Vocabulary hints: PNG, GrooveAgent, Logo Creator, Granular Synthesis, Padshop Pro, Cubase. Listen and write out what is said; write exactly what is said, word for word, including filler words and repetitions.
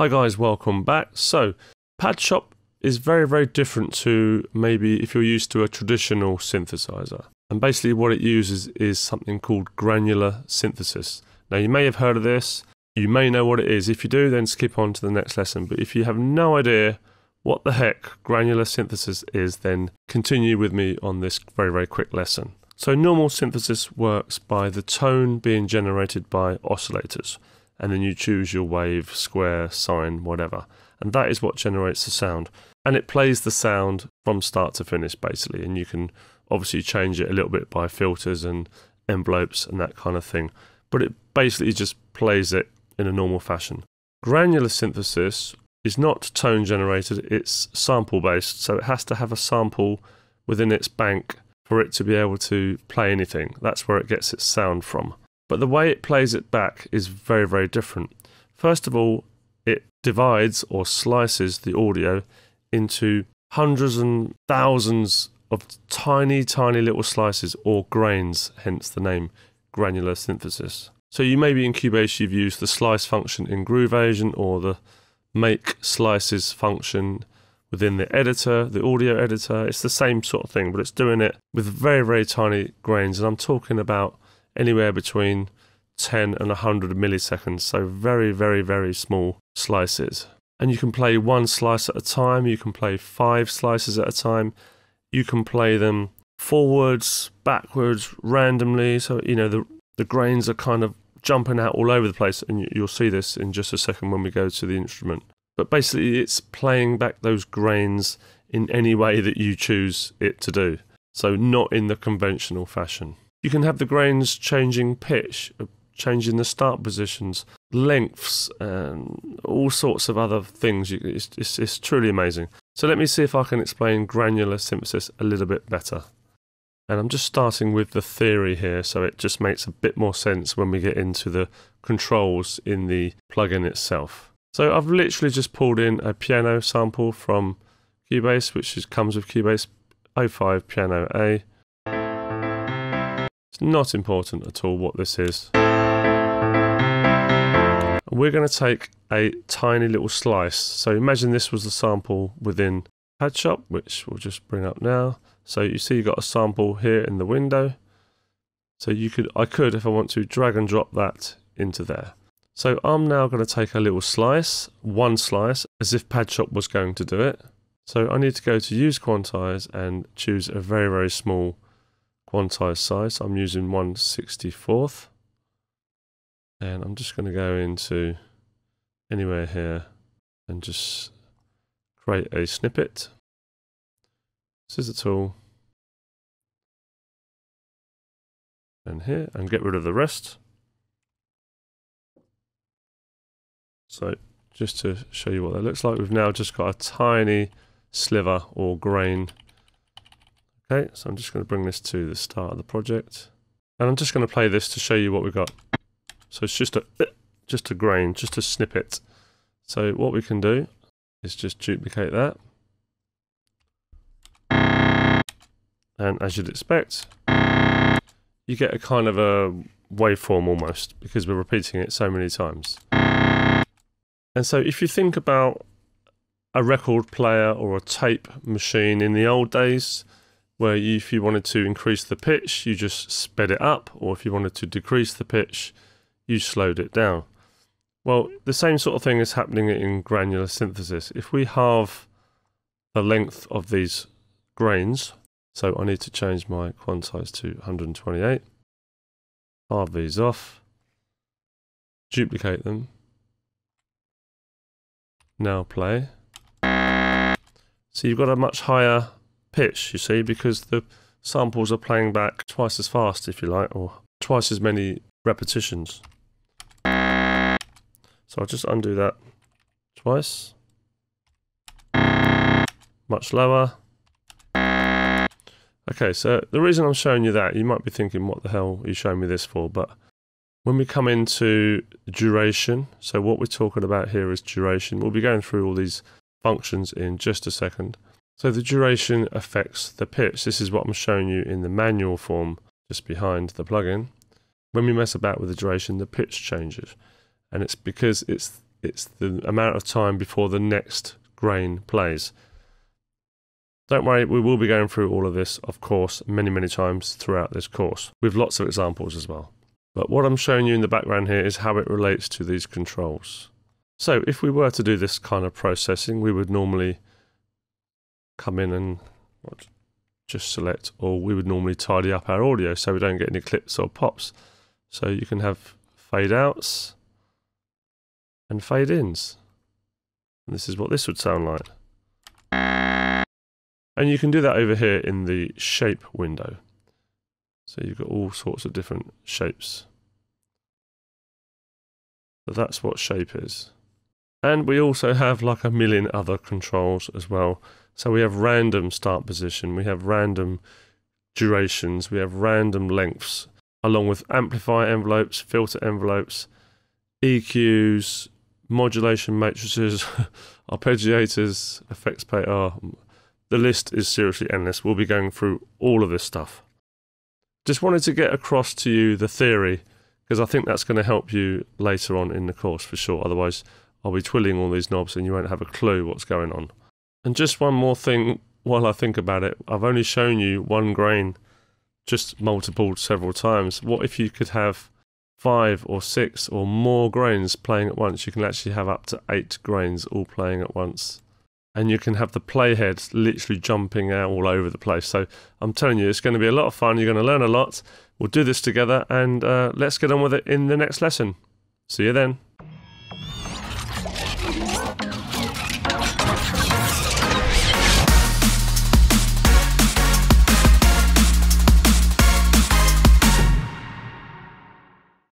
Hi guys, welcome back. So Padshop is very, very different to maybe if you're used to a traditional synthesizer. And basically what it uses is something called granular synthesis. Now you may have heard of this, you may know what it is. If you do, then skip on to the next lesson. But if you have no idea what the heck granular synthesis is, then continue with me on this very, very quick lesson. So normal synthesis works by the tone being generated by oscillators, and then you choose your wave, square, sine, whatever. And that is what generates the sound. And it plays the sound from start to finish, basically. And you can obviously change it a little bit by filters and envelopes and that kind of thing. But it basically just plays it in a normal fashion. Granular synthesis is not tone generated, it's sample based. So it has to have a sample within its bank for it to be able to play anything. That's where it gets its sound from. But the way it plays it back is very, very different. First of all, it divides or slices the audio into hundreds and thousands of tiny, tiny little slices or grains, hence the name granular synthesis. So you may be in Cubase, you've used the slice function in GrooveAgent or the make slices function within the editor, the audio editor. It's the same sort of thing, but it's doing it with very, very tiny grains. And I'm talking about anywhere between ten and one hundred milliseconds, so very, very, very small slices. And you can play one slice at a time, you can play five slices at a time, you can play them forwards, backwards, randomly, so you know the, the grains are kind of jumping out all over the place, and you'll see this in just a second when we go to the instrument. But basically it's playing back those grains in any way that you choose it to do, so not in the conventional fashion. You can have the grains changing pitch, changing the start positions, lengths, and all sorts of other things. It's, it's, it's truly amazing. So let me see if I can explain granular synthesis a little bit better. And I'm just starting with the theory here, so it just makes a bit more sense when we get into the controls in the plugin itself. So I've literally just pulled in a piano sample from Cubase, which is, comes with Cubase oh five Piano A. It's not important at all what this is. We're going to take a tiny little slice. So imagine this was the sample within Padshop, which we'll just bring up now. So you see you've got a sample here in the window. So you could, I could, if I want to, drag and drop that into there. So I'm now going to take a little slice, one slice, as if Padshop was going to do it. So I need to go to Use Quantize and choose a very, very small quantize size. I'm using one sixty-fourth. And I'm just going to go into anywhere here and just create a snippet. This is a tool. And here, and get rid of the rest. So just to show you what that looks like, we've now just got a tiny sliver or grain. Okay, so I'm just going to bring this to the start of the project. And I'm just going to play this to show you what we've got. So it's just a, just a grain, just a snippet. So what we can do is just duplicate that. And as you'd expect, you get a kind of a waveform almost, because we're repeating it so many times. And so if you think about a record player or a tape machine in the old days, where you, if you wanted to increase the pitch, you just sped it up, or if you wanted to decrease the pitch, you slowed it down. Well, the same sort of thing is happening in granular synthesis. If we halve the length of these grains, so I need to change my quantize to one hundred twenty-eight, halve these off, duplicate them, now play. So you've got a much higher pitch, you see, because the samples are playing back twice as fast, if you like, or twice as many repetitions. So I'll just undo that twice. Much lower. Okay, so the reason I'm showing you that, you might be thinking, what the hell are you showing me this for? But when we come into duration, so what we're talking about here is duration. We'll be going through all these functions in just a second. So the duration affects the pitch. This is what I'm showing you in the manual form just behind the plugin. When we mess about with the duration, the pitch changes. And it's because it's it's the amount of time before the next grain plays. Don't worry, we will be going through all of this, of course, many, many times throughout this course, with lots of examples as well. But what I'm showing you in the background here is how it relates to these controls. So if we were to do this kind of processing, we would normally come in and just select, or we would normally tidy up our audio so we don't get any clips or pops. So you can have fade outs and fade ins. And this is what this would sound like. And you can do that over here in the shape window. So you've got all sorts of different shapes. So that's what shape is. And we also have like a million other controls as well. So we have random start position, we have random durations, we have random lengths, along with amplifier envelopes, filter envelopes, E Qs, modulation matrices, arpeggiators, effects pair. The list is seriously endless. We'll be going through all of this stuff. Just wanted to get across to you the theory, because I think that's going to help you later on in the course for sure. Otherwise, I'll be twiddling all these knobs and you won't have a clue what's going on. And just one more thing while I think about it. I've only shown you one grain, just multiplied several times. What if you could have five or six or more grains playing at once? You can actually have up to eight grains all playing at once. And you can have the playheads literally jumping out all over the place. So I'm telling you, it's going to be a lot of fun. You're going to learn a lot. We'll do this together, and uh, let's get on with it in the next lesson. See you then.